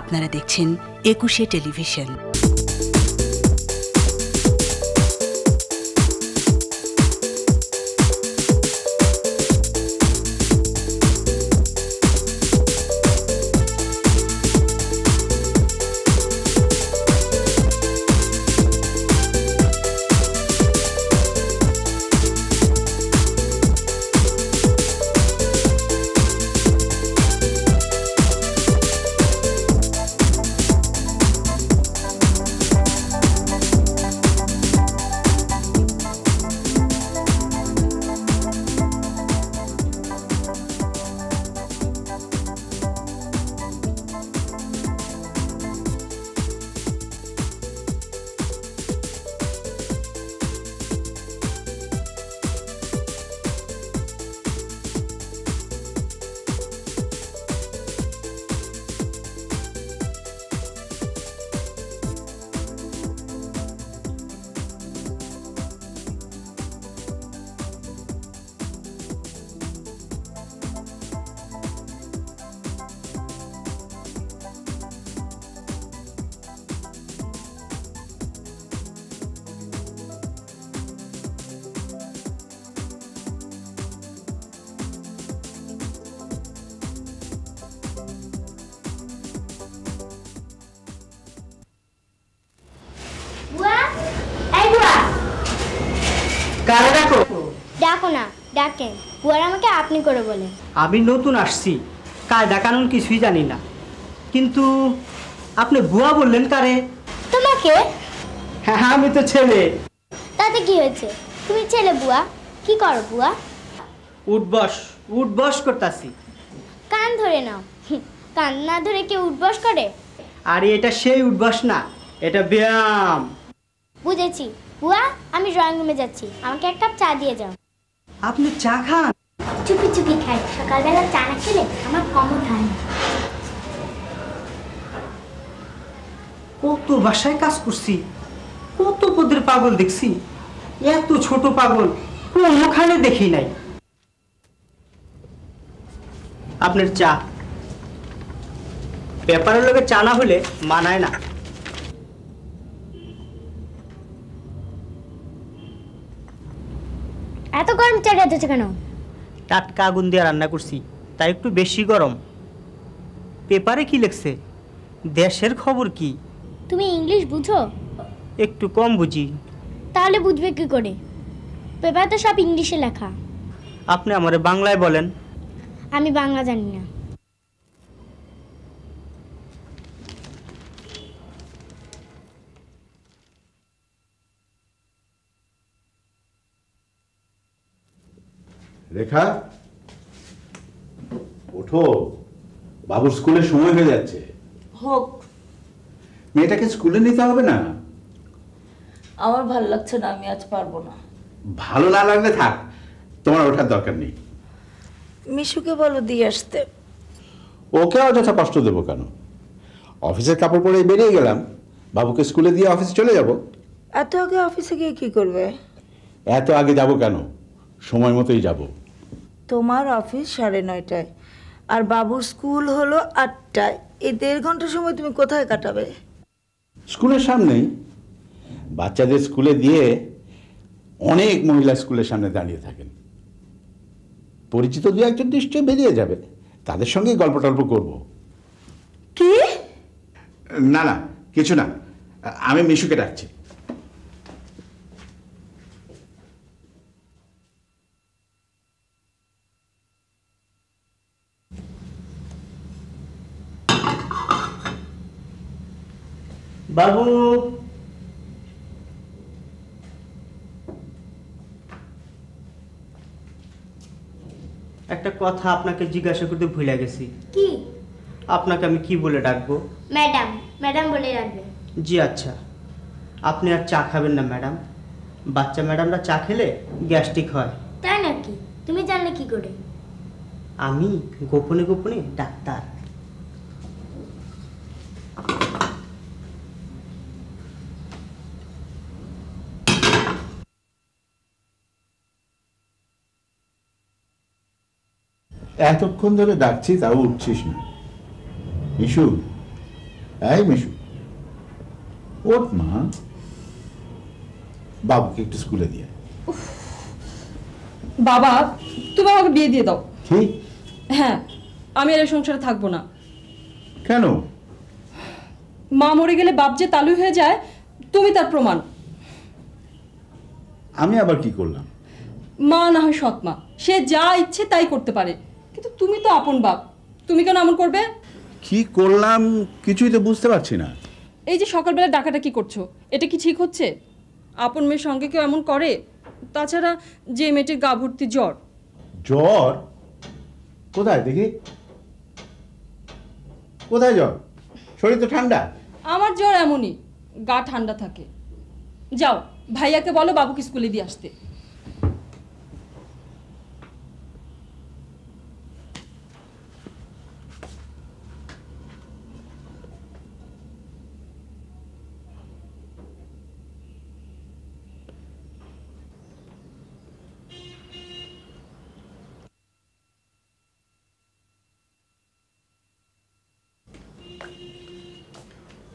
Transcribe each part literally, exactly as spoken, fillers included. আপনারা দেখছেন একুশে টেলিভিশন। কারে ডাকো? ডাকো না, ডাকেন। ওরা আমাকে আপনি করে বলে। আমি নতুন আসছি, কায়দা কানুন কিছুই জানি না। কিন্তু আপনি বুয়া বললেন কারে? তোমাকে। হ্যাঁ, আমি তো ছেলে। তাতে কি হয়েছে? তুমি ছেলে বুয়া, কি করো বুয়া? উঠবস উঠবস করতাছি। কান ধরে নাও, কান না ধরে কে উঠবস করে? আরে এটা সেই উঠবস না, এটা ব্যায়াম। বুঝেছি। বুয়া, আমি ড্রয়িং রুমে যাচ্ছি, আমাকে এক কাপ চা দিয়ে যাও। আপনি চা খান? চুপি চুপি খাই, সকালবেলা চা না খেলে আমার কমও থাকে। কত বাসায় কাজ করছি, কত পদের পাগল দেখছি, এত ছোট পাগল কোনোখানে দেখি নাই। আপনার চা। ব্যাপারের লোকে চা না হলে মানায় না। এত গরম চা খেতেছে কেন? টাটকা আগুন দিয়ে রান্না করছি, তাই একটু বেশি গরম। পেপারে কি লিখছে, দেশের খবর কি? তুমি ইংলিশ বুঝো? একটু কম বুঝি। তাহলে বুঝবে কি করে? পেপারে তো সব ইংলিশে লেখা। আপনি আমারে বাংলায় বলেন। আমি বাংলা জানি না। রেখা ওঠো, বাবুর স্কুলে সময় হয়ে যাচ্ছে। হোক, মেয়েটাকে স্কুলে নিতে হবে না? আমার ভালো লাগছে না, আমি আজ পারবো না। ভালো না লাগলে থাক, তোমার ওঠার দরকার নেই। মিশুকে বলো দিয়ে আসতে। ওকে অযথা কষ্ট দেবো কেন? অফিসের কাপড় পরে বেরিয়ে গেলাম, বাবুকে স্কুলে দিয়ে অফিসে চলে যাব। এত আগে অফিসে গিয়ে কি করবে? এত আগে যাবো কেন, সময় মতোই যাব। তোমার অফিস সাড়ে নয়টায় আর বাবুর স্কুল হলো আটটায়, এই দেড় ঘন্টা সময় তুমি কোথায় কাটাবে? স্কুলের সামনেই। বাচ্চাদের স্কুলে দিয়ে অনেক মহিলা স্কুলের সামনে দাঁড়িয়ে থাকেন, পরিচিত দু একজন নিশ্চয়ই বেরিয়ে যাবে, তাদের সঙ্গে গল্প টল্প করব। কি? না না, কিছু না, আমি মিশুকে ডাকছি। বাবু, একটা কথা আপনাকে জিজ্ঞাসা করতে ভুলে গেছি। কি? আপনাকে আমি কি বলে ডাকবো? ম্যাডাম। ম্যাডাম বলে ডাকবেন? জি আচ্ছা। আপনি আর চা খাবেন না ম্যাডাম? বাচ্চা ম্যাডামরা চা খেলে গ্যাস্ট্রিক হয়। তাই নাকি? তুমি জানলে কি করে? আমি গোপনে গোপনে ডাক্তার। এতক্ষণ ধরে ডাকছি তাও উঠছিস না। মিশু, आई मिशु ओट माँ बाबू के एक स्कूले दिया बाबा तुम आगे बिये दिए दाओ कि हाँ आमी ये संसार थाक बोना क्या नो माँ मोरे के लिए बाप जे तालु है जाए तुम ही तर प्रमाण आमी आबार की कोल्ला माँ ना शौत माँ शे जा इच्छे ताई कोट्ते पारे कि तो तुम ही तो आपुन बाप तुम ही क्या नामुन कोड बे की कोल्ला म किचु इधर बुझते बात चीना ये जो शौकल बेला डाका डाकी कोट्चो ये तो किची खोच्चे आपुन में शंके क्यों आमुन कोडे ताचरा जे मेटे गाभुर्ती जोर जोर कोदा है देखी कोदा है जोर छोड़ी तो ठंडा आमर जोर आमुनी गा ठंडा थके जाओ भैया के बोलो बाबू की स्कूले दिया आस्ते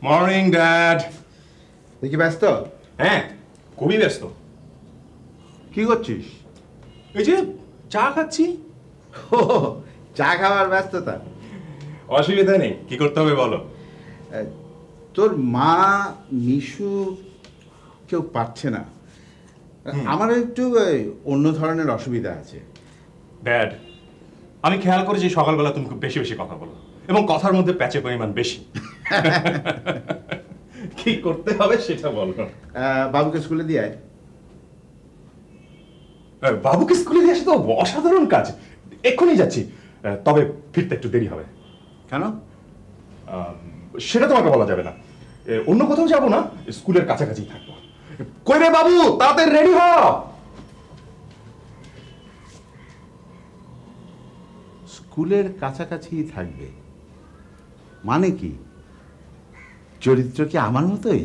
Morning, Dad. Are you busy? Yes, I'm busy. What are you doing? What are you doing? Oh, I'm busy. What are you doing? What are you doing? Your mom, Nishu, is not good. We have a lot of people. Dad, I'm going to tell you that you're going to talk about it. এবং কথার মধ্যে প্যাচে পরিমাণ বেশি কি করতে হবে সেটা বলো বাবুকে স্কুলে দিয়ে আয় বাবুকে স্কুলে দিয়ে আসা তো অসাধারণ কাজ এক্ষুনি যাচ্ছি তবে ফিরতে একটু দেরি হবে কেন সেটা তোমাকে বলা যাবে না অন্য কোথাও যাব না স্কুলের কাছাকাছি থাকবো কই রে বাবু তাড়াতাড়ি রেডি হ স্কুলের কাছাকাছি থাকবে माने कि चरित्र की आमार मतोई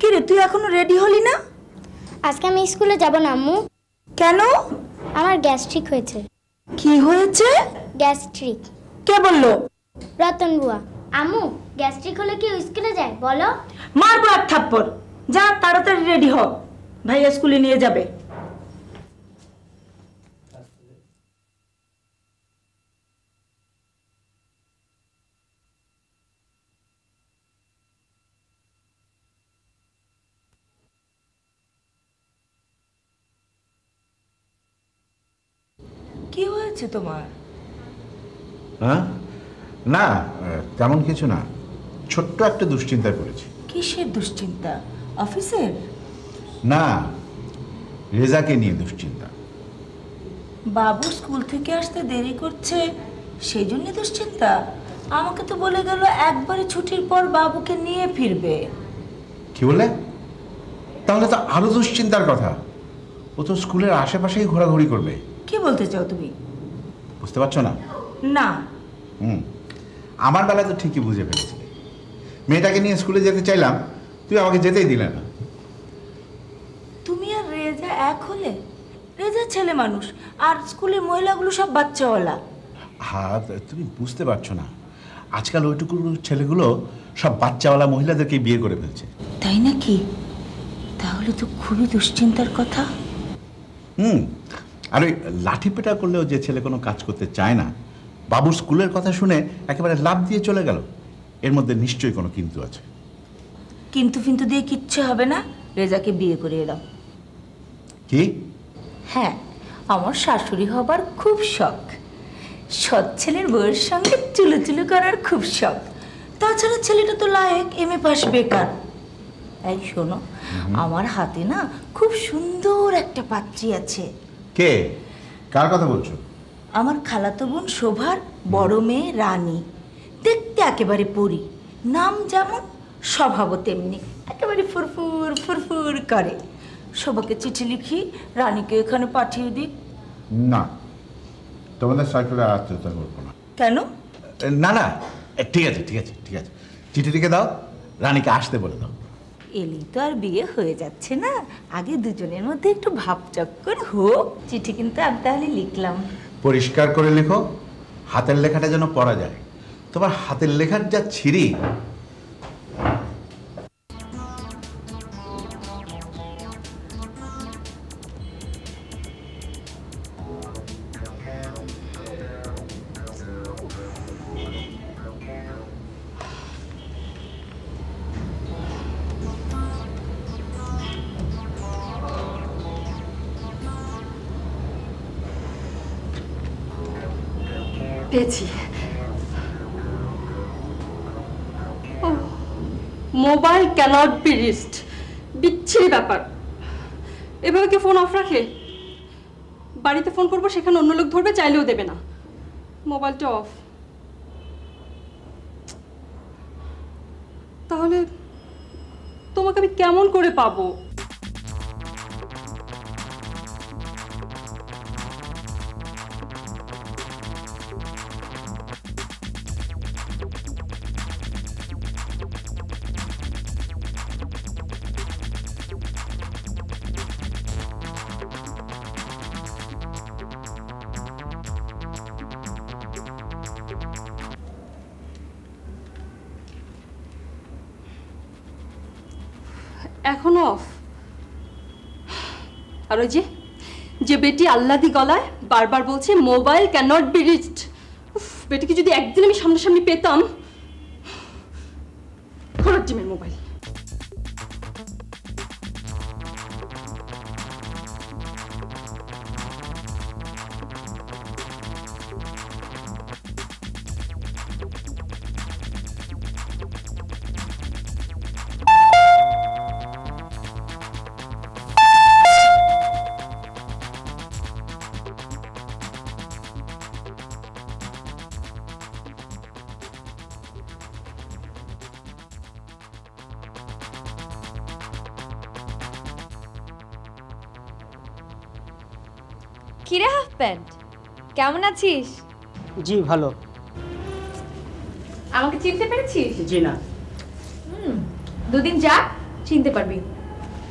कि रे तुई एखोनो रेडी हलि ना आजके आमि स्कूले जाबो ना आम्मू केन आमार ग्यास्ट्रिक होयेछे कि होयेछे ग्यास्ट्रिक के बोललो रतन बुआ आम्मू ग्यास्ट्रिक होले कि स्कूले जाय बोलो मारबो एक थप्पड़ जा ताड़ाताड़ी रेडी हो भाई स्कूले निये जाबे तुम्हार हाँ ना तेमन किछु ना छोट्ट एक दुश्चिंता पड़ेछि किसेर दुश्चिंता अफिसेर ना रेजा के निये दुश्चिंता बाबू स्कूल थेके आसते देरी करछे सेई जोन्नो दुश्चिंता आमाके तो बोले गेलो एकबारे छुटिर पर बाबूके निये फिरबे कि बोले ताहले तो आरो दुश्चिंतार कथा ओ तो स्कूलेर आशेपाशेई घोराघुरी करबे कि बोलते चाओ तुमि বুঝতে পারছো না না হুম আমার বেলা তো ঠিকই বুঝে ফেলেছিলে মেয়েটাকে নিয়ে স্কুলে যেতে চাইলাম তুই আমাকে যেতেই দিলে না তুমি আর রেজা এক হলে রেজা ছেলে মানুষ আর স্কুলের মহিলাগুলো সব বাচ্চাওয়ালা হ্যাঁ তুমি বুঝতে পারছো না আজকাল ওইটুকু ছেলেগুলো সব বাচ্চাওয়ালা মহিলাদেরকে বিয়ে করে ফেলছে তাই নাকি তাহলে তো খুবই দুশ্চিন্তার কথা হুম अरे लाठी पेटा कर ले ऐले को काज करते चाय ना बाबू स्कूल कथा शुने एके बारे लाभ दिए चले गल एर मध्य निश्चय कोनो किन्तु आछे किन्तु फिन्तु दिए किच्छू हबे ना रेजा के बिये करिए दाओ कि हाँ आमार शाशुड़ी हबार खूब शख सत् छेलेर बउयेर संगे चुलोचुलो करार खूब शख ताछाड़ा छेलेटा तो लायक एम ए पास बेकार ताई शोनो आमार हाते ना खूब सुंदर एकटा पात्री आछे के कार कथा बोलছো আমার খালাতো বোন শোভার বড় মেয়ে রানী দেখতে একেবারে পরি নাম যেমন স্বভাবও তেমনি একেবারে ফুরফুর ফুরফুর করে শোভাকে চিঠি লিখি রানীকে এখানে পাঠিয়ে দি না তোমাদের সাইকেলে আসতে তো করব না কেন না না ঠিক আছে ঠিক আছে ঠিক আছে চিঠি লিখে দাও রানীকে আসতে বলে দাও এলি তো আর বিয়ে হয়ে যাচ্ছে না আগে দুজনের মধ্যে একটু ভাবচক্কর হোক চিঠি কিন্তু আমি তাহলে লিখলাম পরিষ্কার করে লেখো হাতের লেখাটা যেন পড়া যায়। তোমার হাতের লেখার যা ছিরি। মোবাইল ক্যানট বি রিস্ট, বিচ্ছিরি ব্যাপার। এভাবে কি ফোন অফ রাখে? বাড়িতে ফোন করবো, সেখানে অন্য লোক ধরবে, চাইলেও দেবে না। মোবাইলটা অফ, তাহলে তোমাকে আমি কেমন করে পাবো? এখন অফ। আর ওই যে যে বেটি আল্লাদি গলায় বারবার বলছে মোবাইল ক্যানট বি রিচড, বেটিকে যদি একদিন আমি সামনাসামনি পেতাম। খরচ জিমের মোবাইল। কিরে হাফ প্যান্ট, কেমন আছিস? জি ভালো। আমাকে চিনতে পেরেছিস? জি না। হুম, দুদিন যাক চিনতে পারবি।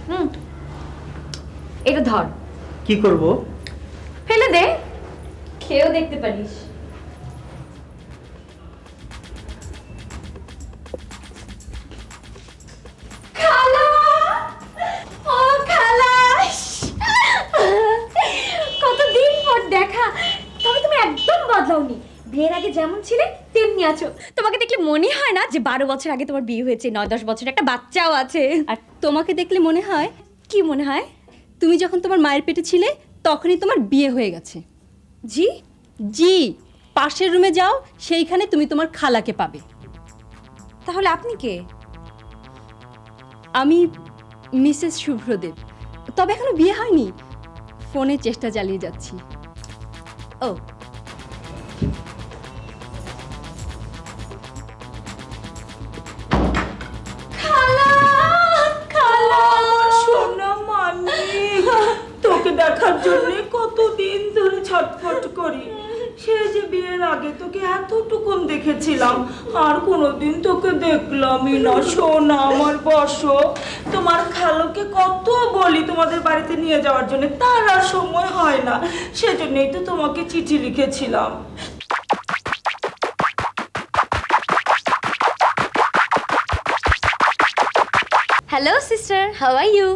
হুম, এটা ধর। কি করব? ফেলে দে, খেয়েও দেখতে পারিস। যেমন ছিলে তেমনি আছো, তোমাকে দেখলে মনে হয় না যে বারো বছর আগে তোমার বিয়ে হয়েছে, নয় দশ বছর একটা বাচ্চাও আছে। আর তোমাকে দেখলে মনে হয়, কি মনে হয়? তুমি যখন তোমার মায়ের পেটে ছিলে তখনই তোমার বিয়ে হয়ে গেছে। জি জি, পাশের রুমে যাও, সেইখানে তুমি তোমার খালাকে পাবে। তাহলে আপনি কে? আমি মিসেস শুভ্রদেব, তবে এখনো বিয়ে হয়নি, ফোনে চেষ্টা চালিয়ে যাচ্ছি। ও দেখার জন্য কতদিন ধরে ছটফট করি। সে যে বিয়ের আগে তোকে এতটুকুন দেখেছিলাম, আর কোনোদিন তোকে দেখলামই না। শোনা আমার বসো, তোমার খালোকে কত বলি তোমাদের বাড়িতে নিয়ে যাওয়ার জন্য, তার আর সময় হয় না। সেজন্যই তো তোমাকে চিঠি লিখেছিলাম। Hello sister, how are you?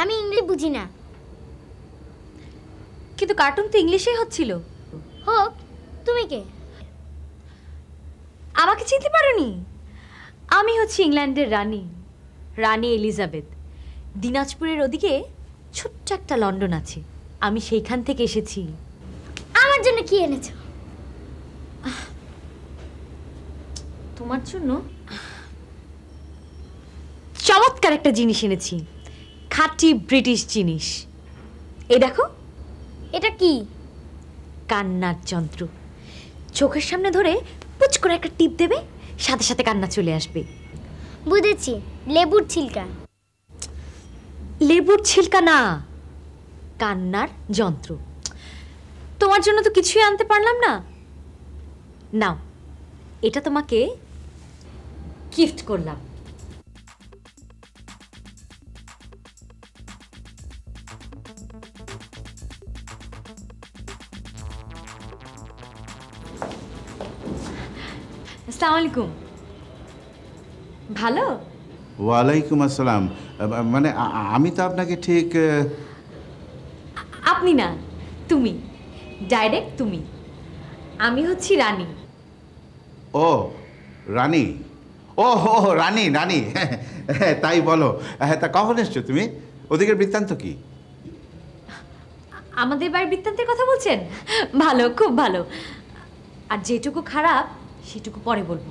আমি ইংলিশ বুঝি না, কিন্তু কার্টুন তো ইংলিশেই হচ্ছিল। হোক, তুমি কে? আমাকে চিনতে পারোনি? আমি হচ্ছি ইংল্যান্ডের রানী, রানী এলিজাবেথ। দিনাজপুরের ওদিকে ছোট্ট একটা লন্ডন আছে, আমি সেইখান থেকে এসেছি। আমার জন্য কি এনেছো? তোমার জন্য চমৎকার একটা জিনিস এনেছি, খাঁটি ব্রিটিশ জিনিস। এই দেখো, এটা কি? কান্নার যন্ত্র। চোখের সামনে ধরে পুচ করে একটা টিপ দেবে, সাথে সাথে কান্না চলে আসবে। বুঝেছি, লেবুর ছিলকা। লেবুর ছিলকা না, কান্নার যন্ত্র। তোমার জন্য তো কিছুই আনতে পারলাম না। নাও, এটা তোমাকে গিফট করলাম। আসসালামু আলাইকুম। ভালো? ওয়ালাইকুম আসসালাম। মানে আমি তো আপনাকে ঠিক আপনি না তুমি ডাইরেক্ট তুমি। আমি হচ্ছি রানী। ও রানী, ও হো রানী রানী, তাই বলো। তা কখন এসছো তুমি? ওদিকের বৃত্তান্ত কি? আমাদের বাড়ির বৃত্তান্তের কথা বলছেন? ভালো, খুব ভালো। আর যেটুকু খারাপ সেটুকু পরে বলবো।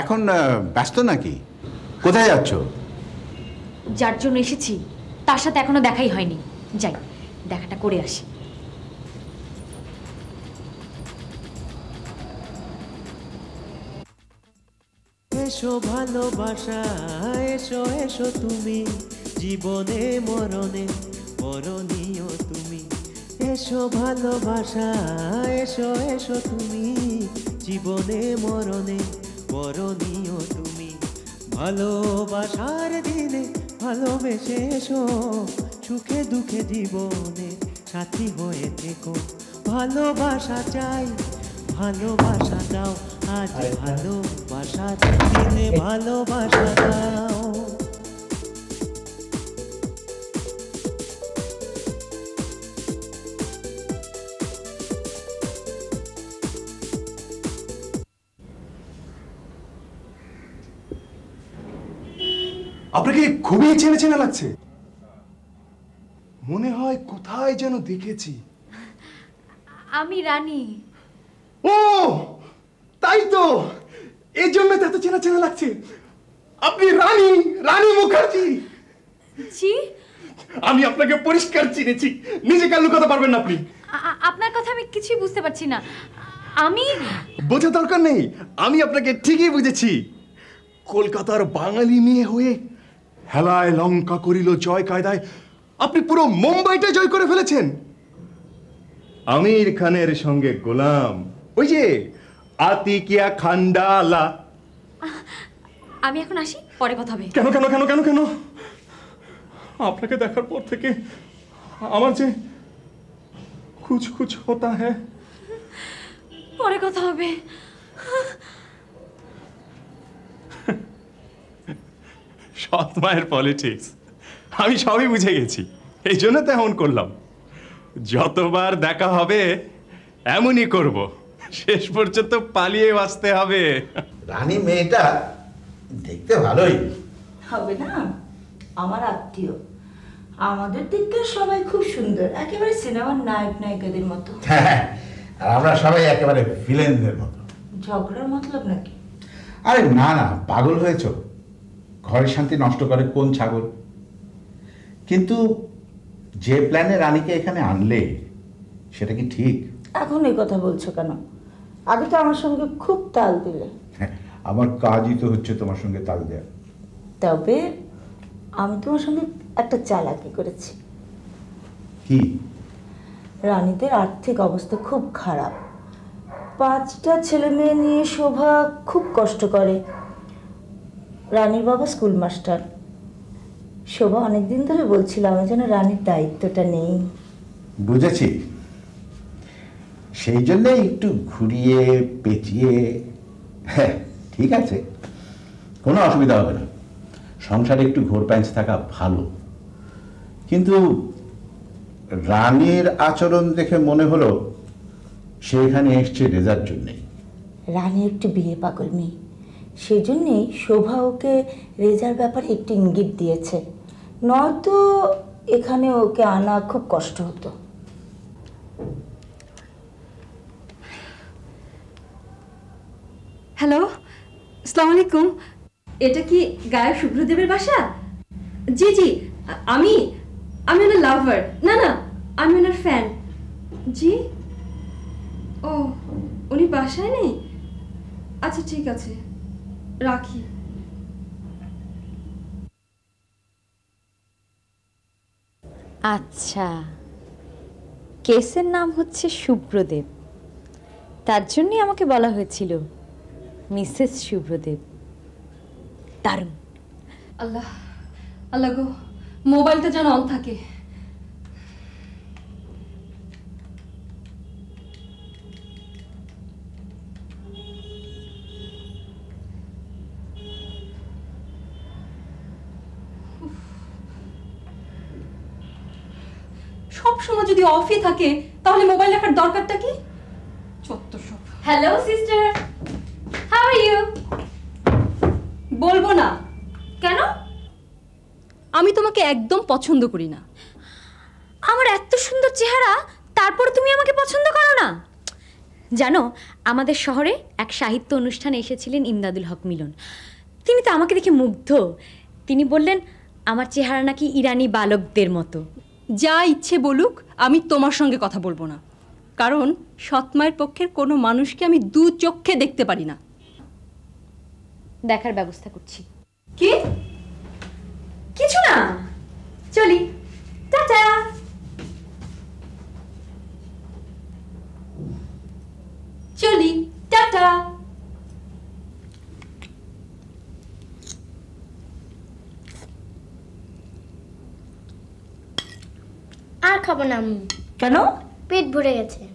এখন ব্যস্ত নাকি? কোথায় যাচ্ছ? যার জন্য এসেছি তার সাথে এখনো দেখাই হয়নি, যাই দেখাটা করে আসি। এসো ভালোবাসা এসো এসো তুমি, জীবনে মরণে মরণীয় তুমি। এসো ভালোবাসা এসো এসো তুমি, জীবনে মরণে মরণীয় তুমি। ভালোবাসার দিনে ভালোবেসে এসো, সুখে দুঃখে জীবনে সাথী হয়ে থেকো। ভালোবাসা চাই ভালোবাসা দাও, আজ ভালোবাসার দিনে ভালোবাসা দাও। আপনাকে খুবই চেনা চেনা লাগছে, মনে হয় কোথায় যেন দেখেছি। আমি রানী। ও তাই তো, এই জন্য এত চেনা চেনা লাগছে। আপনি রানী, রানী মুখার্জি? জি। আমি আপনাকে পরিষ্কার চিনেছি, নিজেকে লুকাতে পারবেন না আপনি। আপনার কথা আমি কিছুই বুঝতে পারছি না। আমি বোঝা দরকার নেই, আমি আপনাকে ঠিকই বুঝেছি। কলকাতার বাঙালি মেয়ে হয়ে হেলায় লঙ্কা করিল জয় কায়দায় আপনি পুরো মুম্বাইটা জয় করে ফেলেছেন। আমির খানের সঙ্গে গোলাম, ওই যে আতিকিয়া খান্ডালা। আমি এখন আসি, পরে কথা হবে। কেন কেন কেন কেন কেন? আপনাকে দেখার পর থেকে আমার যে কুচকুচ হতা হ্যায়। পরে কথা হবে। সৎ মায়ের পলিটিক্স আমি সবই বুঝে গেছি, এই জন্য তেমন করলাম। যতবার দেখা হবে এমনই করব, শেষ পর্যন্ত পালিয়ে বাঁচতে হবে। রানী মেয়েটা দেখতে ভালোই হবে না? আমার আত্মীয়, আমাদের দিককার সবাই খুব সুন্দর, একেবারে সিনেমার নায়ক নায়িকাদের মতো। হ্যাঁ, আর আমরা সবাই একেবারে ভিলেনদের মতো। ঝগড়ার মতলব নাকি? আরে না না, পাগল হয়েছ। ঘরের শান্তি নষ্ট করে কোন ছাগল। কিন্তু যে প্ল্যানে রানীকে এখানে আনলে সেটা কি ঠিক? এখন এই কথা বলছো কেন? আগে তো আমার সঙ্গে খুব তাল দিলে। আমার কাজই তো হচ্ছে তোমার সঙ্গে তাল দেয়া। তবে আমি তোমার সঙ্গে একটা চালাকি করেছি। কি? রানীদের আর্থিক অবস্থা খুব খারাপ, পাঁচটা ছেলে মেয়ে নিয়ে শোভা খুব কষ্ট করে। রানীর বাবা স্কুল মাস্টার। শোভা অনেকদিন ধরে বলছিল আমি যেন রানীর দায়িত্বটা নেই। বুঝেছি, সেই জন্য একটু ঘুরিয়ে পেঁচিয়ে। হ্যাঁ ঠিক আছে, কোনো অসুবিধা হবে না। সংসারে একটু ঘোর প্যাঁচ থাকা ভালো। কিন্তু রানীর আচরণ দেখে মনে হলো সে এখানে এসছে রেজার জন্যে। রানী একটু বিয়ে পাগল মেয়ে, সেজন্যেই শোভা ওকে রেজার ব্যাপারে একটি ইঙ্গিত দিয়েছে, নয়তো এখানে ওকে আনা খুব কষ্ট হতো। হ্যালো, আসসালামু আলাইকুম। এটা কি গায়ক শুভ্রদেবের বাসা? জি জি, আমি আমি ওনার লাভার। না না, আমি ওনার ফ্যান। জি, ও উনি বাসায় নেই? আচ্ছা ঠিক আছে, রাখি। আচ্ছা, কেসের নাম হচ্ছে শুভ্রদেব, তার জন্যই আমাকে বলা হয়েছিল মিসেস শুভ্রদেব। দারুণ। আল্লাহ আল্লাহ গো, মোবাইলটা যেন অন থাকে। सब समय जो ऑफ ही थाके ताहले मोबाइल रखार दरकारटा कि चत्तो सब। Hello sister, how are you? बोलबो ना केन? आमी तोमाके एकदम पछंद करी ना। आमार एत सुंदर चेहरा तारपर तुमी आमाके पछंद करो ना? जानो आमादेर शहरे एक साहित्य अनुष्ठाने एसेछिलेन इमदादुल हक मिलन। तिनि तो आमाके देखे मुग्ध। तिनि बोललेन आमार चेहरा नाकि इरानी बालकदेर मतो। जा इच्छे बोलुक आमी तोमार संगे कथा बोलबो ना, कारण सतमायेर पक्षेर कोनो मानुषके आमी दू चोखे देखते पारि ना। देखार व्यवस्था करछि। कि किछु ना, चली टाटा। चली टाटा। आर खाबो ना आमी। केन? पेट भरे गेছে।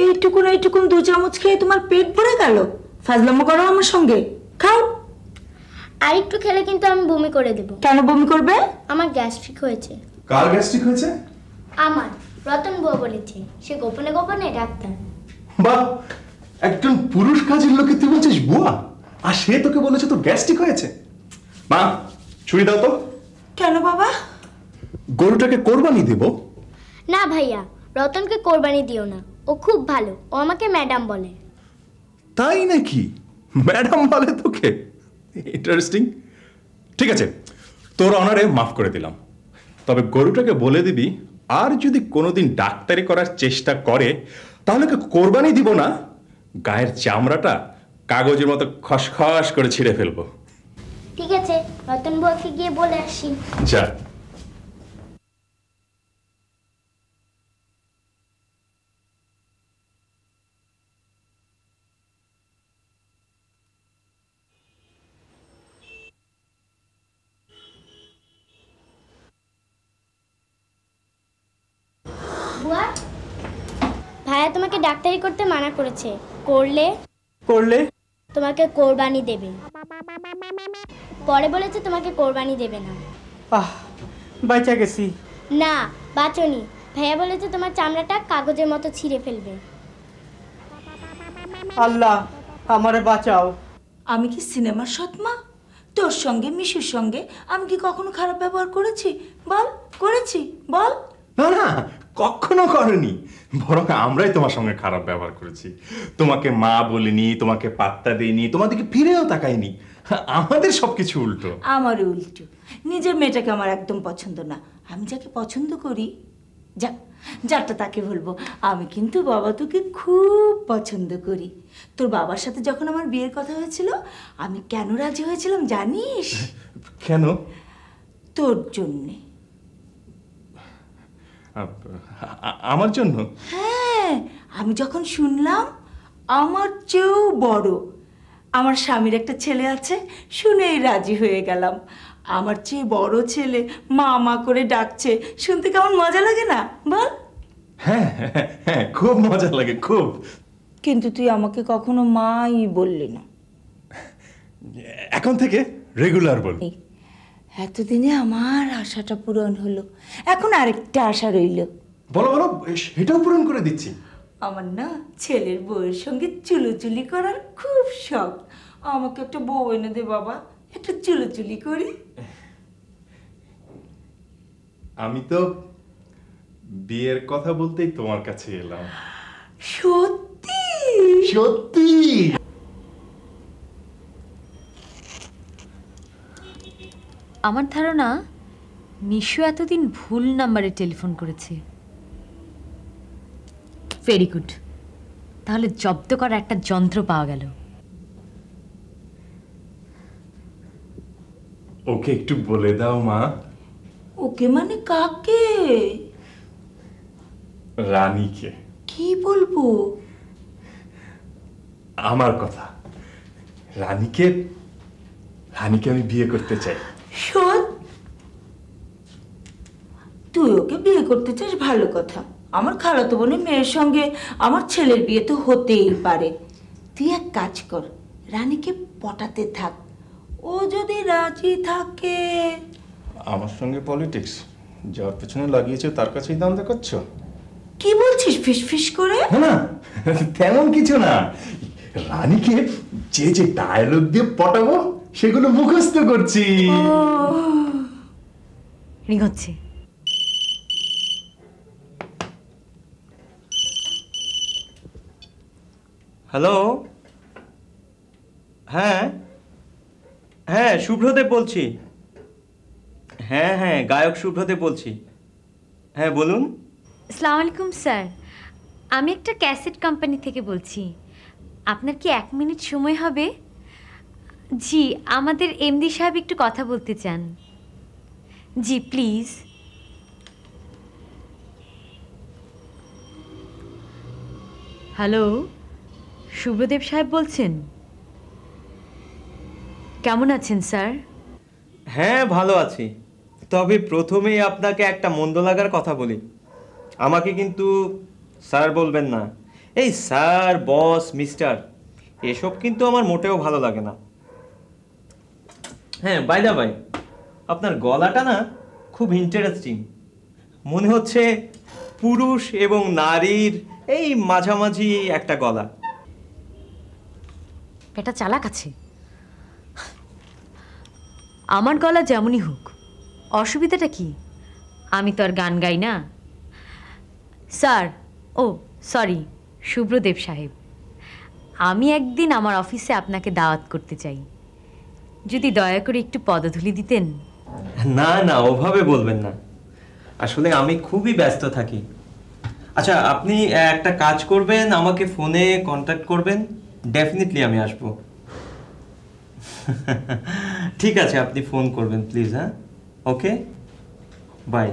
এইটুকুন এইটুকুন দুই চামচ খেয়ে তোমার পেট ভরে গেল? ফাজলামো করো আমার সঙ্গে। খাও। আর একটু খেলে কিন্তু আমি বমি করে দেব। কেন বমি করবে? আমার গ্যাস্ট্রিক হয়েছে। কার গ্যাস্ট্রিক হয়েছে? আমার। রতন বাবু বলেছে। সে গোপনে গোপনে ডাক্তার। বাহ, একজন পুরুষ কাজের লোকে তুই বলছিস বুয়া, আর সে তোকে বলেছে তোর গ্যাস্ট্রিক হয়েছে? মা, ছুরি দাও তো। কেন বাবা? গরুটাকে কোরবানি দেব না। ভাইয়া, রতনকে কোরবানি দিও না, ও খুব ভালো। ও আমাকে ম্যাডাম বলে। তাই নাকি? ম্যাডাম বলে তোকে? ইন্টারেস্টিং। ঠিক আছে, তোর অনারে মাফ করে দিলাম, তবে গরুটাকে বলে দিবি আর যদি কোনোদিন ডাক্তারি করার চেষ্টা করে তাহলে কে কোরবানি দিব না, গায়ের চামড়াটা কাগজের মতো খসখস করে ছিঁড়ে ফেলবো। ঠিক আছে, রতন বউকে গিয়ে বলে আসি। যা। ভাইয়া তোমাকে ডাক্তারি করতে মানা করেছে, করলে করলে তোমাকে কোরবানি দেবে, পরে বলেছে তোমাকে কোরবানি দেবে না। আহ, বাঁচা গেছি। না, বাঁচোনি। ভাইয়া বলেছে তোমার চামড়াটা কাগজের মতো ছিঁড়ে ফেলবে। আল্লাহ আমারে বাঁচাও। আমি কি সিনেমার সৎমা? তোর সঙ্গে মিশুর সঙ্গে আমি কি কখনো খারাপ ব্যবহার করেছি? বল, করেছি বল। না না, কখনো করনি, বরং আমরাই তোমার সঙ্গে খারাপ ব্যবহার করেছি। তোমাকে মা বলিনি, তোমাকে পাত্তা দেইনি, তোমাদেরকে ফিরেও তাকাইনি। আমাদের সবকিছু উল্টো। আমারও উল্টো। নিজের মেয়েটাকে আমার একদম পছন্দ না। আমি যাকে পছন্দ করি, যা যারটা তাকে বলবো। আমি কিন্তু বাবা তোকে খুব পছন্দ করি। তোর বাবার সাথে যখন আমার বিয়ের কথা হয়েছিল আমি কেন রাজি হয়েছিলাম জানিস? কেন? তোর জন্যে। আমার জন্য? হ্যাঁ, আমি যখন শুনলাম আমার চেয়েও বড় আমার স্বামীর একটা ছেলে আছে, শুনেই রাজি হয়ে গেলাম। আমার চেয়ে বড় ছেলে মামা করে ডাকছে, শুনতে কেমন মজা লাগে না বল? হ্যাঁ হ্যাঁ, খুব মজা লাগে, খুব। কিন্তু তুই আমাকে কখনো মাই বললি না। এখন থেকে রেগুলার বলবি। এতদিনে আমার আশাটা পূরণ হলো, এখন আরেকটা আশা রইল। বলো বলো, সেটাও পূরণ করে দিচ্ছি। আমার না ছেলের বউয়ের সঙ্গে চুলোচুলি করার খুব শখ। আমাকে একটা বউ এনে দে বাবা, একটু চুলোচুলি করি। আমি তো বিয়ের কথা বলতেই তোমার কাছে এলাম। সত্যি সত্যি? আমার ধারণা মিশু এতদিন ভুল নাম্বারে টেলিফোন করেছে। ভেরি গুড, তাহলে জব্দ করা একটা যন্ত্র পাওয়া গেল। ওকে একটু বলে দাও মা। ওকে মানে কাকে? রানীকে। কি বলবো? আমার কথা। রানীকে রানীকে আমি বিয়ে করতে চাই। শোন, তুই ওকে বিয়ে করতে চাস, ভালো কথা। আমার খালাতো বোনের মেয়ের সঙ্গে আমার ছেলের বিয়ে তো হতেই পারে। তুই এক কাজ কর, রানীকে পটাতে থাক। ও যদি রাজি থাকে। আমার সঙ্গে পলিটিক্স? যার পেছনে লাগিয়েছো তার কাছেই দান্দ করছো কি বলছিস ফিসফিস করে না না তেমন কিছু না রানীকে যে যে ডায়লগ দিয়ে পটাবো সেগুলো মুখস্থ করছি রিং হচ্ছে হ্যালো হ্যাঁ হ্যাঁ শুভ্রদেব বলছি হ্যাঁ হ্যাঁ গায়ক শুভ্রদেব বলছি হ্যাঁ বলুন আসসালামু আলাইকুম স্যার আমি একটা ক্যাসেট কোম্পানি থেকে বলছি আপনার কি এক মিনিট সময় হবে জি আমাদের এমডি সাহেব একটু কথা বলতে চান জি প্লিজ হ্যালো শুভ্রদেব সাহেব বলছেন কেমন আছেন স্যার হ্যাঁ ভালো আছি তবে প্রথমেই আপনাকে একটা মন্দ লাগার কথা বলি আমাকে কিন্তু স্যার বলবেন না এই স্যার বস মিস্টার এসব কিন্তু আমার মোটেও ভালো লাগে না হ্যাঁ বাই দা বাই আপনার গলাটা না খুব ইন্টারেস্টিং মনে হচ্ছে পুরুষ এবং নারীর এই মাঝামাঝি একটা গলা এটা চালাক আছে আমার গলা যেমনই হোক অসুবিধাটা কি আমি তো আর গান গাই না স্যার ও সরি শুভ্রদেব সাহেব আমি একদিন আমার অফিসে আপনাকে দাওয়াত করতে চাই যদি দয়া করে একটু পদধূলি দিতেন না না ওভাবে বলবেন না আসলে আমি খুবই ব্যস্ত থাকি আচ্ছা আপনি একটা কাজ করবেন আমাকে ফোনে কন্ট্যাক্ট করবেন ডেফিনেটলি আমি আসব ঠিক আছে আপনি ফোন করবেন প্লিজ হ্যাঁ ওকে বাই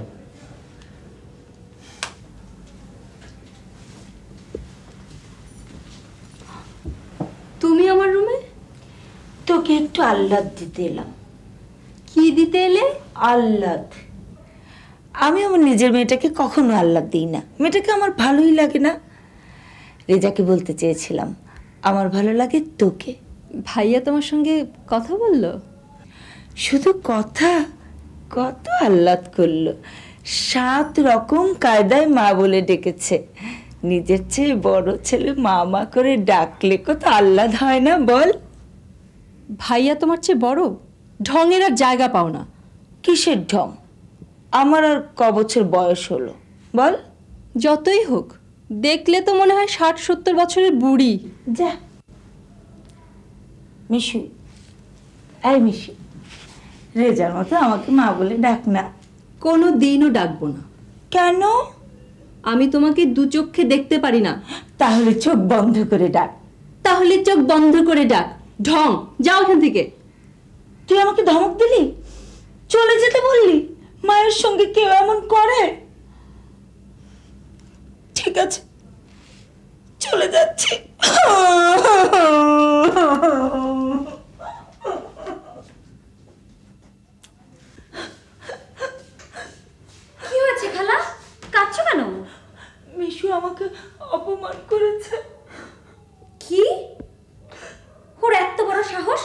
তুমি আমার রুমে তোকে একটু আহ্লাদ দিতে এলাম কি দিতে এলে আহ্লাদ আমি আমার নিজের মেয়েটাকে কখনো আহ্লাদ দিই না মেয়েটাকে আমার ভালোই লাগে না রেজাকে বলতে চেয়েছিলাম আমার ভালো লাগে তোকে ভাইয়া তোমার সঙ্গে কথা বললো শুধু কথা কত আহ্লাদ করলো সাত রকম কায়দায় মা বলে ডেকেছে নিজের চেয়ে বড় ছেলে মামা করে ডাকলে কত আহ্লাদ হয় না বল ভাইয়া তোমার চেয়ে বড় ঢঙের আর জায়গা পাও না কিসের ঢং আমার আর ক বছর বয়স হলো বল যতই হোক দেখলে তো মনে হয় ষাট সত্তর বছরের বুড়ি যা মিশু এই মিশু রেজার মতো আমাকে মা বলে ডাক না কোনো দিনও ডাকবো না কেন আমি তোমাকে দু চোখে দেখতে পারি না তাহলে চোখ বন্ধ করে ডাক তাহলে চোখ বন্ধ করে ডাক ঢং যাও এখান থেকে তুই আমাকে ধমক দিলি চলে যেতে বললি মায়ের সঙ্গে কেউ এমন করে ঠিক আছে চলে যাচ্ছি কি হয়েছে খালা কাঁদছো কেন মিশু আমাকে অপমান করেছে কি ওর এত বড় সাহস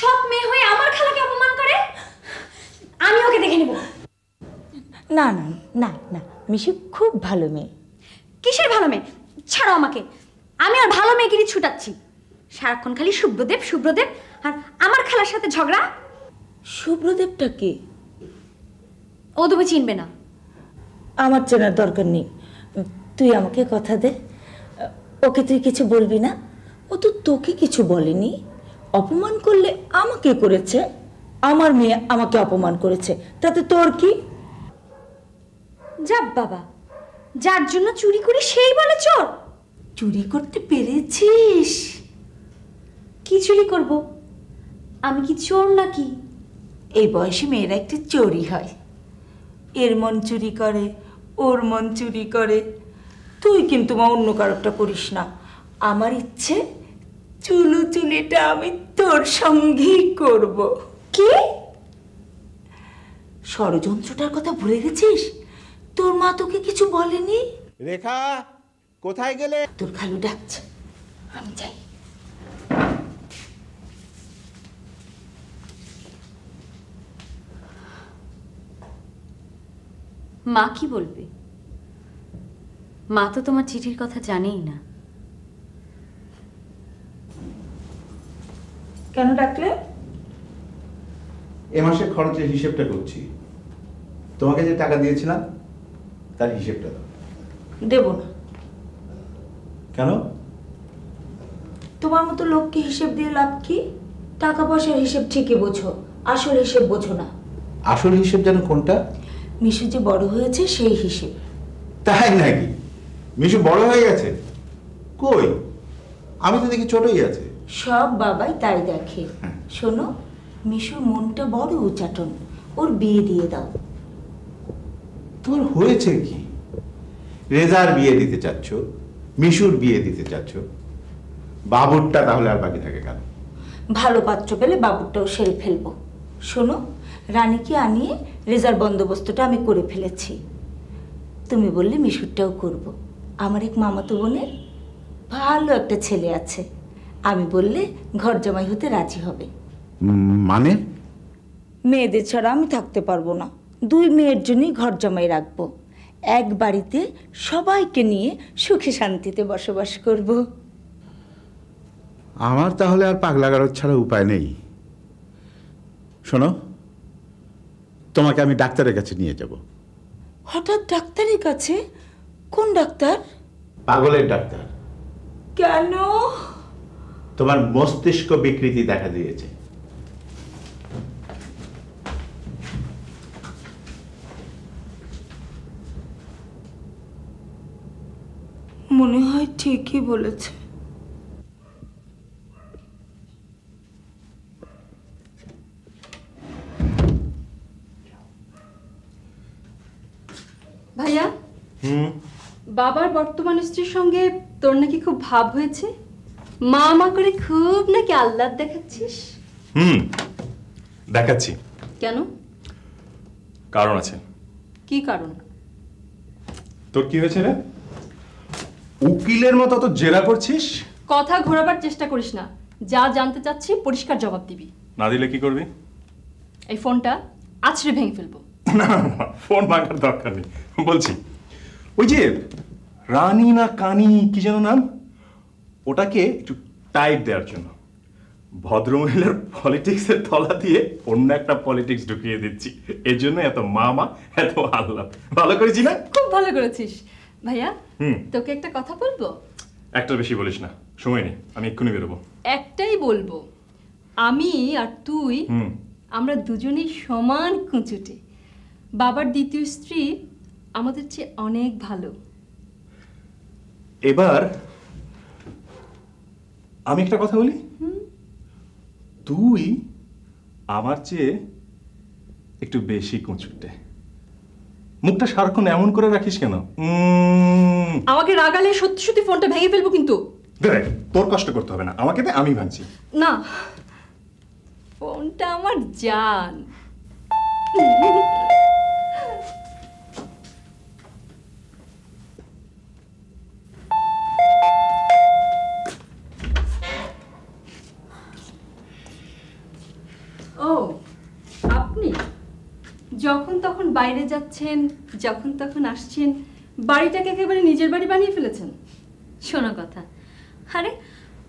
সব মেয়ে হয়ে আমার খালাকে অপমান করে আমি ওকে দেখে নেব না না না না মিশু খুব ভালো মেয়ে কিসের ভালো মেয়ে ছাড়ো আমাকে আমি আর ভালো মেয়েগিরি ছুটাচ্ছি সারাক্ষণ খালি শুভ্রদেব শুভ্রদেব আর আমার খালার সাথে ঝগড়া শুভ্রদেবটা কে ও তুমি চিনবে না আমার চেনার দরকার নেই তুই আমাকে কথা দে ওকে তুই কিছু বলবি না ও তো তোকে কিছু বলেনি অপমান করলে আমাকে করেছে আমার মেয়ে আমাকে অপমান করেছে তাতে তোর কি যাব বাবা যার জন্য চুরি করি সেই বলে চোর চুরি করতে পেরেছিস কি চুরি করব আমি কি চোর নাকি এই বয়সে মেয়েরা একটু চোরই হয় এর মন চুরি করে ওর মন চুরি করে তুই কিন্তু মা অন্য কারোটা করিস না আমার ইচ্ছে চুলু চুলিটা আমি তোর সঙ্গেই করব কি ষড়যন্ত্রটার কথা ভুলে গেছিস তোর মা তোকে কিছু বলেনি রেখা কোথায় গেলে তোর খালু ডাকছে আমি যাই मा की बोलबे मा तो तुम्हार चिठिर कथा जानेई ना केन डाकले ए मासे खर्चের हिसेबटा करछि তোমাকে যে টাকা দিয়েছিলাম তার হিসাবটা দাও দেব না কেন তোমার মতো লোককে হিসাব দিয়ে লাভ কি টাকা পয়সার হিসাব ঠিকই বোঝো আসল হিসাব বোঝো না আসল হিসাব জানো কোনটা মিশু যে বড় হয়েছে সেই হিসাব তাই নাকি মিশু বড় হয়ে গেছে কই আমি তো দেখি ছোটই আছে সব বাবাই তাই দেখে শোনো মিশুর মনটা বড় উচাটন ওর বিয়ে দিয়ে দাও তোর হয়েছে কি রেজার বিয়ে দিতে চাচ্ছ মিশুর বিয়ে দিতে চাচ্ছ বাবুরটা তাহলে আর বাকি থাকে কেন ভালো পাত্র পেলে বাবুরটাও সেরে ফেলবো শোনো রানীকে আনিয়ে রেজার বন্দোবস্তটা আমি করে ফেলেছি তুমি বললে মিশুরটাও করব আমার এক মামাতো বোনের ভালো একটা ছেলে আছে আমি বললে ঘর জামাই হতে রাজি হবে মানে মেয়েদের ছাড়া আমি থাকতে পারবো না দুই মেয়ের জন্যই ঘর জামাই রাখবো এক বাড়িতে সবাইকে নিয়ে সুখে শান্তিতে বসবাস করব আমার তাহলে আর পাগলা গারদ ছাড়া উপায় নেই শোনো তোমাকে আমি ডাক্তারের কাছে নিয়ে যাব হঠাৎ ডাক্তারের কাছে কোন ডাক্তার পাগলের ডাক্তার কেন তোমার মস্তিষ্ক বিকৃতি দেখা দিয়েছে মনে হয় ঠিকই বলেছে ভাইয়া হুম বাবার বর্তমান স্ত্রীর সঙ্গে তোর নাকি খুব ভাব হয়েছে মা মা করে খুব নাকি আল্লাদ দেখাচ্ছিস হুম দেখাচ্ছি কেন কারণ আছে কি কারণ তোর কি হয়েছে রে উকিলের মতো তো জেরা করছিস কথা ঘোরাবার চেষ্টা করিস না যা জানতে চাচ্ছি পরিষ্কার জবাব দিবি না দিলে কি করবি এই ফোনটা আছড়ে ভেঙে ফেলবো না ফোন ভাঙার দরকার নেই বলছি ওই যে রানী না কানি কি যেন নাম ওটাকে একটু টাইট দেওয়ার জন্য ভদ্রমহিলার পলিটিক্সের তলা দিয়ে অন্য একটা পলিটিক্স ঢুকিয়ে দিচ্ছি এর জন্য এত মামা এত আল্লাহ ভালো করেছি না খুব ভালো করেছিস ভাইয়া তোকে একটা কথা বলবো একটা বেশি বলিস না সময় নেই আমি এক্ষুনি বেরোবো একটাই বলবো আমি আর তুই আমরা দুজনেই সমান কুঁচুটে বাবার দ্বিতীয় স্ত্রী আমাদের চেয়ে অনেক ভালো এবার আমি একটা কথা বলি তুই আমার চেয়ে একটু বেশি কুঁচুটে মুখটা সারাক্ষণ এমন করে রাখিস কেন আমাকে রাগালে সত্যি সত্যি ফোনটা ভেঙে ফেলবো কিন্তু দেখ তোর কষ্ট করতে হবে না আমাকে দে আমি ভাঙছি না ফোনটা আমার জান ও আপনি যখন তখন বাইরে যাচ্ছেন যখন তখন আসছেন বাড়িটাকে একেবারে নিজের বাড়ি বানিয়ে ফেলেছেন শোনো কথা আরে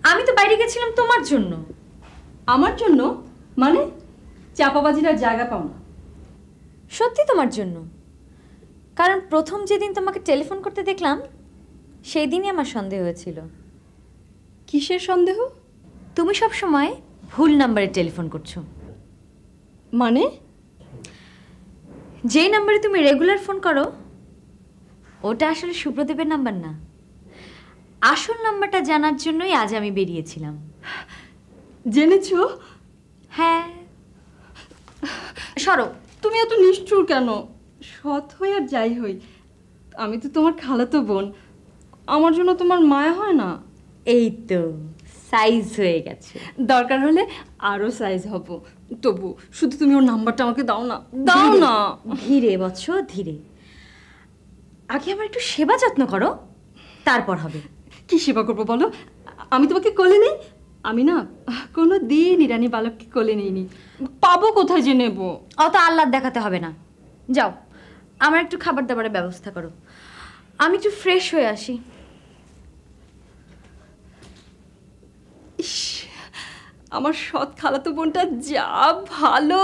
আমি তো বাইরে গেছিলাম তোমার জন্য আমার জন্য মানে চাপাবাজির আর জায়গা পাও না সত্যি তোমার জন্য কারণ প্রথম যেদিন তোমাকে টেলিফোন করতে দেখলাম সেই দিনই আমার সন্দেহ হয়েছিল কিসের সন্দেহ তুমি সব সময় ভুল নাম্বারে টেলিফোন করছো মানে যে নাম্বারে তুমি রেগুলার ফোন করো ওটা আসলে সুব্রদেবের নাম্বার না আসল নাম্বারটা জানার জন্যই আজ আমি বেরিয়েছিলাম জেনেছো হ্যাঁ সরো তুমি এত নিষ্ঠুর কেন সৎ হই আর যাই হই আমি তো তোমার খালাতো বোন আমার জন্য তোমার মায়া হয় না এই তো সাইজ হয়ে গেছে দরকার হলে আরো সাইজ হব তবু শুধু তুমি ওর নাম্বারটা আমাকে দাও না দাও না ধীরে বৎস ধীরে আগে আমার একটু সেবা যত্ন করো তারপর হবে কি সেবা করবো বলো আমি তোমাকে কোলে নেই আমি না কোনো দিন ইরানি বালককে কোলে নিইনি পাবো কোথায় যে নেব অত আল্লাদ দেখাতে হবে না যাও आमार एकटु खाबार दाबारेर ब्यबस्था करो, आमी एकटु फ्रेश हये आसि। आमार सत् खालातो बोनटा जा भालो।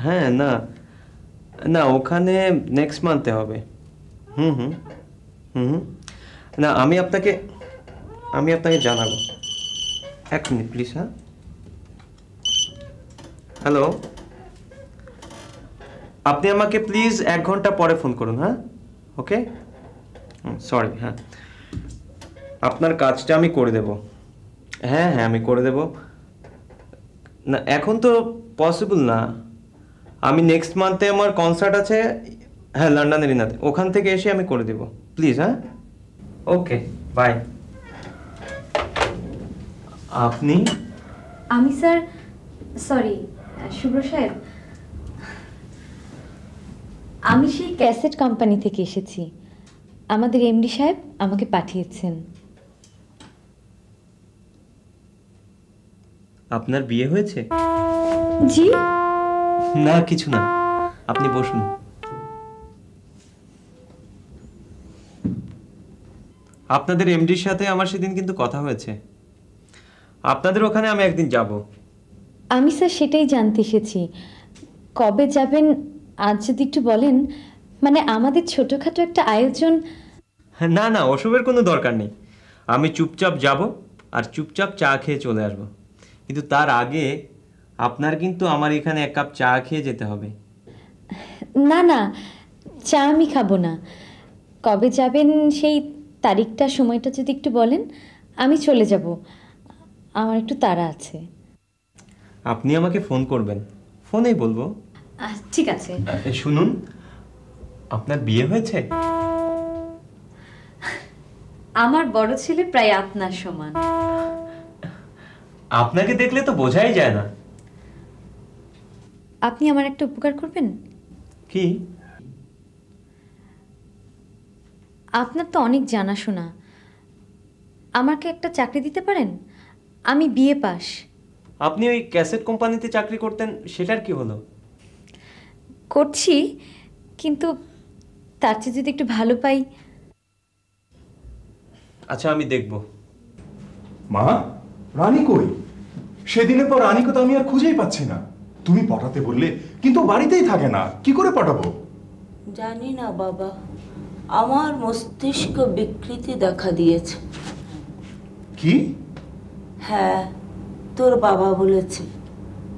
हाँ ना ना ओखाने नेक्स्ट मान्थे होबे। हम्म हम्म हम्म ना आमी आपनाके आमी आपनाके जानाबो। एक मिनट प्लीज। हाँ हेलो आपनि आमाके प्लिज एक घंटा परे फोन करुन। हाँ ओके सरि। हाँ आपनार काजटा आमी करे देब। हाँ हाँ आमी करे देब। ना एखन तो पसिबल ना, आमी नेक्स्ट मान्थे आमार कनसार्ट आछे। हाँ लंडन एरिनाते, ओखान थेके एशे आमी करे देब प्लिज। हाँ ओके बाय। आपनि आमी सर सरि शुभ्र साहेब आमी सेई कैसेट कोम्पानी थेके एशेछि, आमादेर एमडी साहेब आमाके पाठियेछेन। आपनार बिये हयेछे? जी ना किछु ना, आपनि बसुन। आपनादेर एमडिर साथे आमार सेदिन किन्तु कथा हयेछे, आपनादेर ओखाने आमी एकदिन যাব। आमी सर सेटाई जानते एसेछि, कबे যাবেন? आज যদি একটু বলেন, মানে আমাদের ছোটখাটো একটা আয়োজন। না না অসুবের কোনো দরকার নেই, আমি চুপচাপ যাব আর চুপচাপ চা খেয়ে চলে আসব। কিন্তু তার আগে আপনার কিন্তু আমার এখানে এক কাপ চা খেয়ে যেতে হবে। না না চা আমি খাবো না। কবে যাবেন সেই তারিখটা সময়টা যদি একটু বলেন, আমি চলে যাব, আমার একটু তাড়া আছে। আপনি আমাকে ফোন করবেন, ফোনেই বলবো। ঠিক আছে। শুনুন আপনার বিয়ে হয়েছে? আমার বড় ছেলে প্রায় আপনার সমান। আপনাকে দেখলে তো বোঝাই যায় না। আপনি আমার একটা উপকার করবেন? কি? আপনার তো অনেক জানাশোনা, আমাকে একটা চাকরি দিতে পারেন? আমি বিএ পাস। আপনি ওই ক্যাসেট কোম্পানিতে চাকরি করতেন, সেটার কি হলো? করছি, কিন্তু তার চেয়ে যদি একটু ভালো পাই। আচ্ছা আমি দেখব। মা রানী কই? সেদিনের পর রানী কথা আমি আর খুঁজেই পাচ্ছি না। তুমি পাঠাতে বললে কিন্তু বাড়িতেই থাকে না, কি করে পাঠাবো? জানি না বাবা, আমার মস্তিষ্ক বিকৃতি দেখা দিয়েছে। কি? হ্যাঁ তোর বাবা বলেছে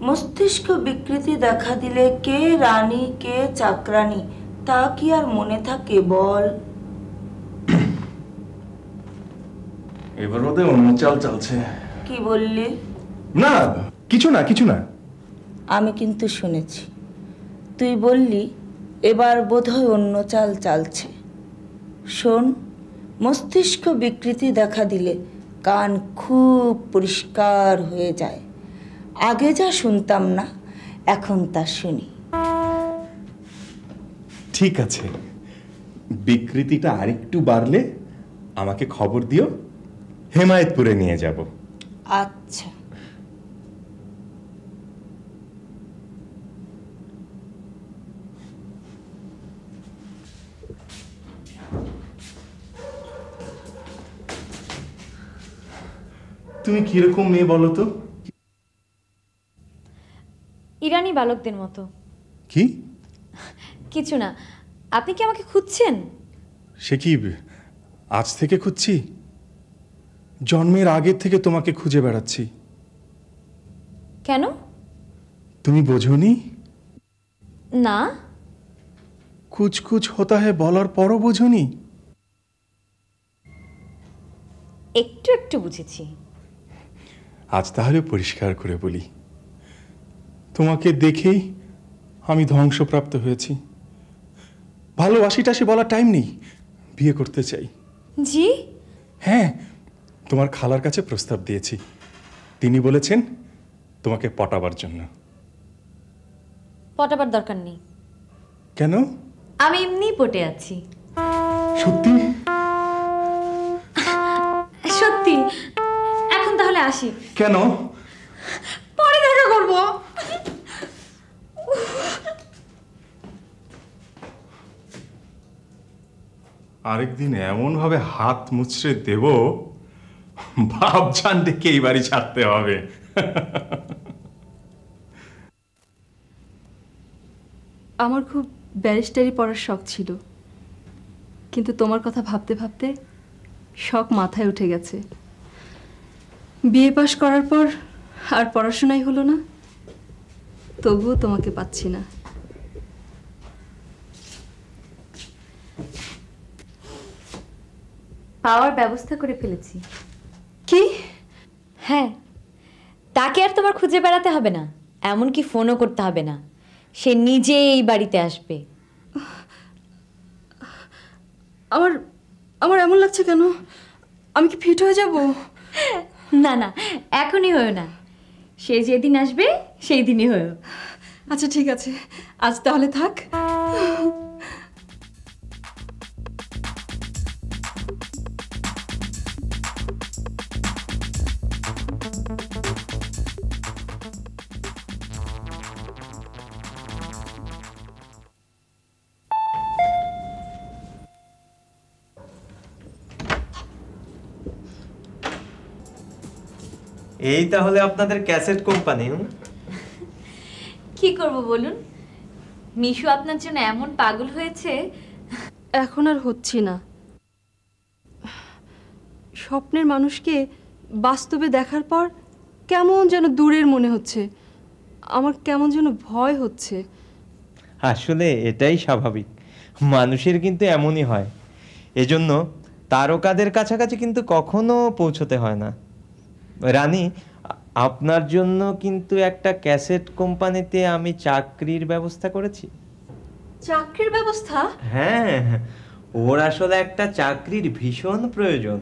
মস্তিষ্ক বিকৃতি দেখা দিলে কে রানী কে চাকরানি তা কি আর মনে থাকে বল। এবার ওদের অন্য চাল চলছে। কি বললি? না কিছু না কিছু না। আমি কিন্তু শুনেছি তুই বললি এবার বোধহয় অন্য চাল চলছে। শোন, মস্তিষ্ক বিকৃতি দেখা দিলে কান খুব পরিষ্কার হয়ে যায়। আগে যা শুনতাম না এখন তা শুনি। ঠিক আছে, বিকৃতিটা আরেকটু বাড়লে আমাকে খবর দিও, হেমায়েতপুরে নিয়ে যাব। আচ্ছা। তুমি কিরকম মেয়ে বলো তো? ইরানি বালকদের মতো। কি? কিছু না। আপনি কি আমাকে খুঁজছেন? সে কি আজ থেকে খুঁজছি? জন্মের আগে থেকে তোমাকে খুঁজে বেড়াচ্ছি। কেন? তুমি বোঝোনি? না। কুছ কুছ হতা হ্যায় বলার পরও বোঝোনি? একটু একটু বুঝেছি। আজ তাহলে পরিষ্কার করে বলি, তোমাকে দেখেই আমি ধ্বংসপ্রাপ্ত হয়েছি। ভালোবাসিটা সে বলার টাইম নেই, বিয়ে করতে চাই। জি? হ্যাঁ, তোমার খালার কাছে প্রস্তাব দিয়েছি, তিনি বলেছেন তোমাকে পটাবার জন্য। পটাবার দরকার নেই। কেন? আমি এমনি পটে আছি। সত্যি? সত্যি। এখন তাহলে আসি। কেন? পরে দেখা করবো। आरेक दिन एमन भावे हाथ मुछड़े देव बापजान डेके ए बाड़ी छाड़ते होबे। आमार खूब बैरिस्टारी पढ़ार शख छिलो किन्तु तोमार कथा भावते भावते शख माथाय उठे गेछे। बीए पास करार पर आर पढ़ाशोनाई हलो ना, तबुओ तोमाके पाच्छी ना। पावार व्यवस्था करे फेलेछि कि हाँ ताके आर तोमार खुजे बेड़ाते हबे ना, एमनकि फोनो करते हबे ना, से निजेई बाड़ीते आसबे। आमार आमार एमन लागछे केन? आमि कि फिट हये जाबो? ना ना एखोनी हयो ना, से जेदिन आसबे सेई दिनई हयो। अच्छा ठीक आछे, आज ताहले थाक। এই তাহলে আপনাদের ক্যাসেট কোম্পানি? হুম কি করব বলুন, মিশু আপনার জন্য এমন পাগল হয়েছে। এখন আর হচ্ছে না, স্বপ্নের মানুষকে বাস্তবে দেখার পর কেমন যেন দূরের মনে হচ্ছে, আমার কেমন যেন ভয় হচ্ছে। আসলে এটাই স্বাভাবিক, মানুষের কিন্তু এমনই হয়। এজন্য তারকাদের কাছাকাছি কিন্তু কখনো পৌঁছতে হয় না। রানী আপনার জন্য কিন্তু একটা ক্যাসেট কোম্পানিতে আমি চাকরির ব্যবস্থা করেছি। চাকরির ব্যবস্থা? হ্যাঁ, ওর আসলে একটা চাকরির ভীষণ প্রয়োজন।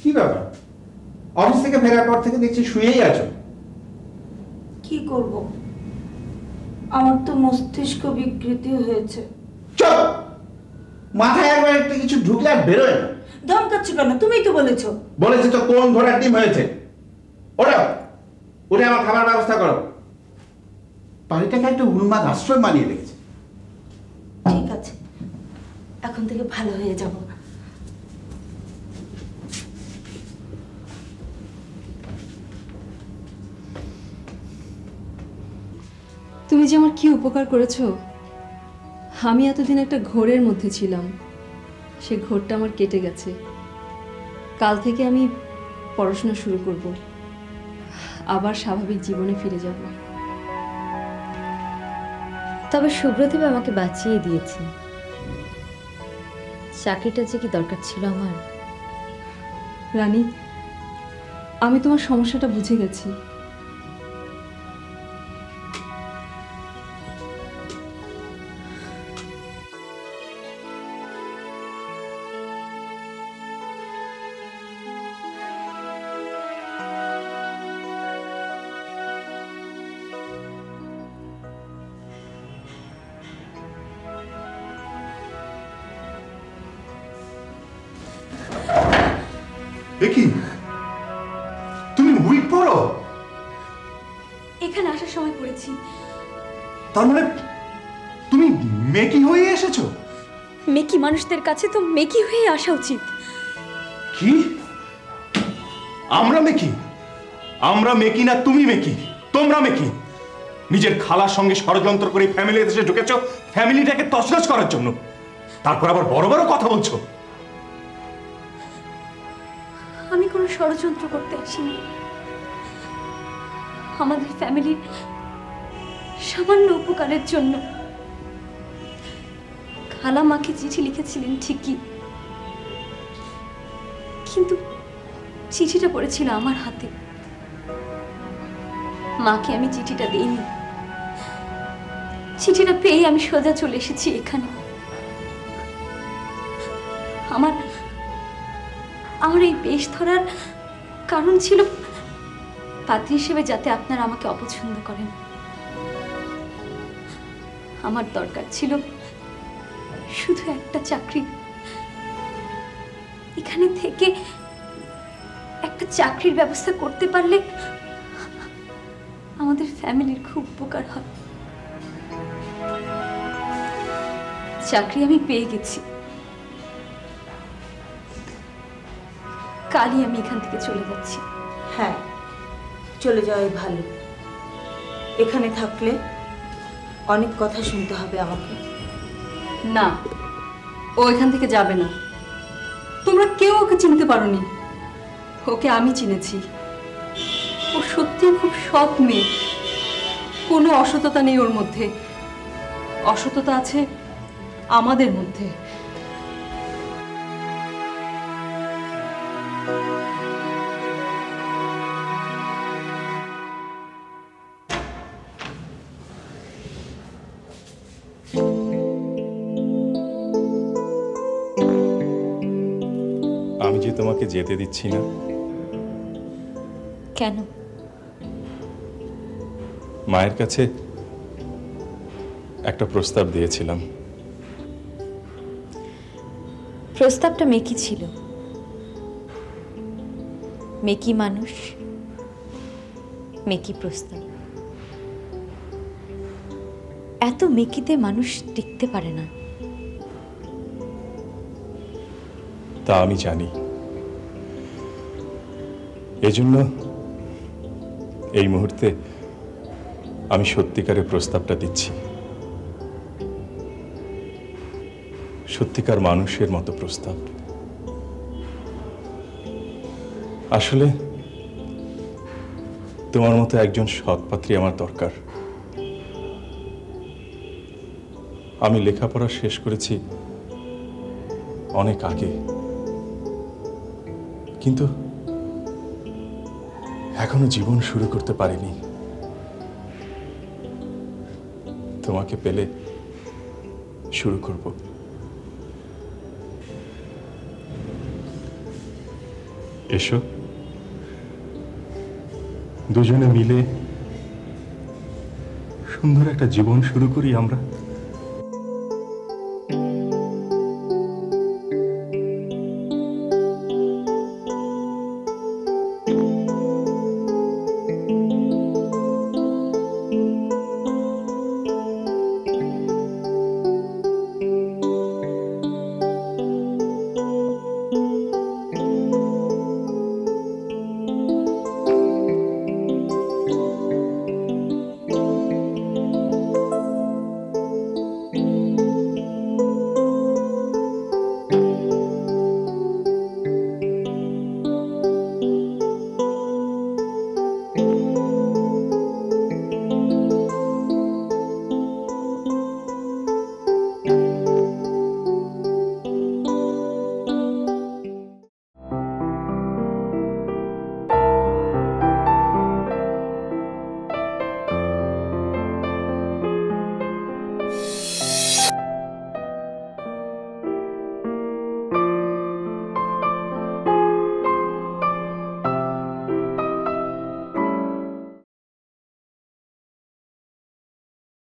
কি ব্যাপার, অফিস থেকে ফেরার পর থেকে দেখছি শুয়েই আছো? কি করব, আমার তো মস্তিষ্ক বিকৃতি হয়েছে। চল, মাথায় একবার একটা কিছু ঢুকলে আর বেরোয় না। ধমকাচ্ছো কেন? তুমিই তো বলেছো। বলেছি তো, কোন ঘোড়ার ডিম হয়েছে। ওরা ওরে আমার খাবার ব্যবস্থা করো। বাড়িটাকে একটা উন্মাদ আশ্রয় বানিয়ে রেখেছে। ঠিক আছে, এখন থেকে ভালো হয়ে যাব। তুমি যে আমার কি উপকার করেছো। আমি এতদিন একটা ঘোরের মধ্যে ছিলাম, সে ঘোরটা আমার কেটে গেছে। কাল থেকে আমি পড়াশোনা শুরু করব, আবার স্বাভাবিক জীবনে ফিরে যাব। তবে সুব্রতদেব আমাকে বাঁচিয়ে দিয়েছে। চাকরিটা যে কি দরকার ছিল আমার। রানী, আমি তোমার সমস্যাটা বুঝে গেছি। মানুষদের কাছে তো মেকি হয়ে আসা উচিত। কি আমরা মেকি? আমরা মেকি না, তুমি মেকি, তোমরা মেকি। নিজের খালার সঙ্গে ষড়যন্ত্র করে ফ্যামিলি এসে ঢুকেছো, ফ্যামিলিটাকে তছনছ করার জন্য। তারপর আবার বড় বড় কথা বলছো। আমি কোনো ষড়যন্ত্র করতে আসিনি। আমাদের ফ্যামিলির সামান্য উপকারের জন্য খালা মাকে চিঠি লিখেছিলেন ঠিকই, কিন্তু চিঠিটা পড়েছিল আমার হাতে। মাকে আমি চিঠিটা দিইনি। চিঠিটা পেয়ে আমি সোজা চলে এসেছি এখানে। আমার আমার এই বেশ ধরার কারণ ছিল পাত্রী হিসেবে যাতে আপনারা আমাকে অপছন্দ করেন। আমার দরকার ছিল শুধু একটা চাকরি। এখানে থেকে একটা চাকরির ব্যবস্থা করতে পারলে আমাদের ফ্যামিলির খুব উপকার হয়। চাকরি আমি পেয়ে গেছি। কালই আমি এখান থেকে চলে যাচ্ছি। হ্যাঁ, চলে যাওয়াই ভালো। এখানে থাকলে অনেক কথা শুনতে হবে আমাকে। না, ও এখান থেকে যাবে না। তোমরা কেউ ওকে চিনতে পারোনি, ওকে আমি চিনেছি। ও সত্যি খুব সৎ মেয়ে, কোনো অসততা নেই ওর মধ্যে। অসততা আছে আমাদের মধ্যে। আমি যে তোমাকে যেতে দিচ্ছি না। কেন? মায়ের কাছে একটা প্রস্তাব দিয়েছিলাম। প্রস্তাবটা মেকি ছিল। মেকি মানুষ, মেকি প্রস্তাব। এত মেকিতে মানুষ টিকতে পারে না। তা আমি জানি। এজন্য এই মুহূর্তে আমি সত্যিকারের প্রস্তাবটা দিচ্ছি, সত্যিকার মানুষের মতো প্রস্তাব। আসলে তোমার মতো একজন সৎপাত্রী আমার দরকার। আমি লেখাপড়া শেষ করেছি অনেক আগে, কিন্তু এখনো জীবন শুরু করতে পারিনি। তোমাকে পেলে শুরু করব। এসো, দুজনে মিলে সুন্দর একটা জীবন শুরু করি আমরা।